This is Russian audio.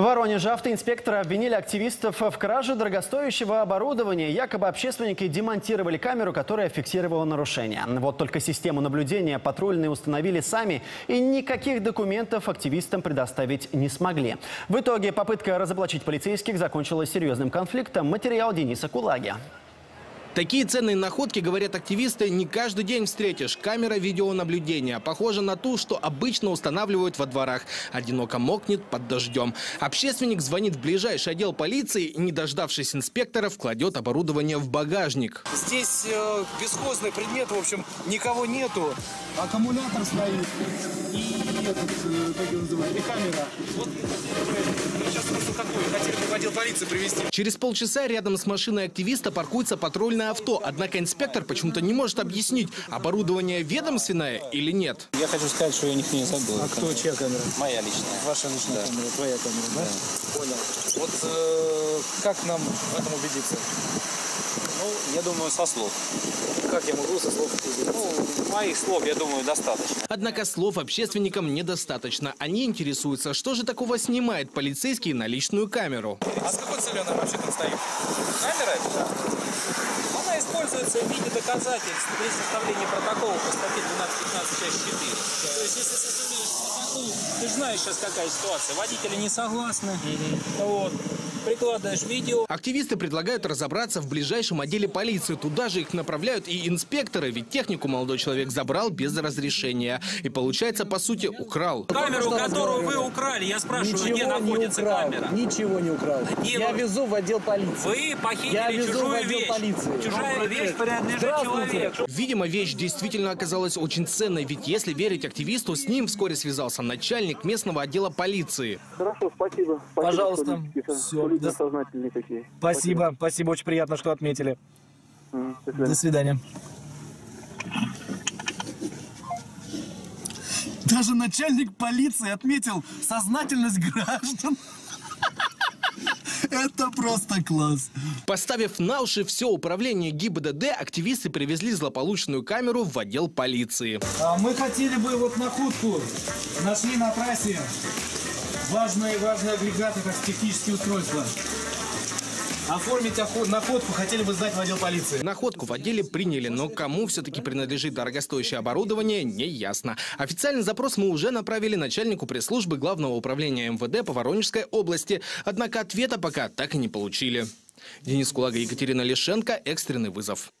В Воронеже автоинспекторы обвинили активистов в краже дорогостоящего оборудования. Якобы общественники демонтировали камеру, которая фиксировала нарушения. Вот только систему наблюдения патрульные установили сами, и никаких документов активистам предоставить не смогли. В итоге попытка разоблачить полицейских закончилась серьезным конфликтом. Материал Дениса Кулаги. Такие ценные находки, говорят активисты, не каждый день встретишь. Камера видеонаблюдения похожа на ту, что обычно устанавливают во дворах. Одиноко мокнет под дождем. Общественник звонит в ближайший отдел полиции и, не дождавшись инспекторов, кладет оборудование в багажник. Здесь бесхозный предмет, в общем, никого нету. Аккумулятор стоит и камера. Вот сейчас просто такой. Хотели бы в отдел полиции привезти. Через полчаса рядом с машиной активиста паркуется патрульный авто. Однако инспектор почему-то не может объяснить, оборудование ведомственное или нет. Я хочу сказать, что я них не забыл. А кто, чья камера? Моя личная. Ваша личная, да. Камера, твоя камера, да? Да. Понял. Вот как нам в этом убедиться? Ну, я думаю, со слов. Как я могу со слов убедиться? Ну, моих слов, я думаю, достаточно. Однако слов общественникам недостаточно. Они интересуются, что же такого снимает полицейский на личную камеру. А с какой целью она вообще тут стоит? Камера? Да. Она используется в виде доказательств при составлении протокола по статье 12.15 часть 4. То есть, если составляешь протокол, ты же знаешь сейчас, какая ситуация. Водители не согласны. Вот. Прикладываешь видео. Активисты предлагают разобраться в ближайшем отделе полиции. Туда же их направляют и инспекторы, ведь технику молодой человек забрал без разрешения. И получается, по сути, украл. Камеру, которую вы украли, я спрашиваю, ничего, где находится камера? Ничего не украл. Я везу в отдел полиции. Вы похитили чужую вещь. Полиции. Чужая вещь принадлежит человеку. Видимо, вещь действительно оказалась очень ценной, ведь если верить активисту, с ним вскоре связался начальник местного отдела полиции. Хорошо, спасибо. Пожалуйста. Все. Да. Сознательные какие. Спасибо, спасибо, очень приятно, что отметили. До свидания. Даже начальник полиции отметил сознательность граждан. Это просто класс. Поставив на уши все управление ГИБДД, активисты привезли злополучную камеру в отдел полиции. Мы хотели бы вот находку нашли на трассе. Важные агрегаты, как технические устройства. Оформить находку хотели бы сдать в отдел полиции. Находку в отделе приняли, но кому все-таки принадлежит дорогостоящее оборудование, не ясно. Официальный запрос мы уже направили начальнику пресс-службы Главного управления МВД по Воронежской области. Однако ответа пока так и не получили. Денис Кулага, Екатерина Лишенко. Экстренный вызов.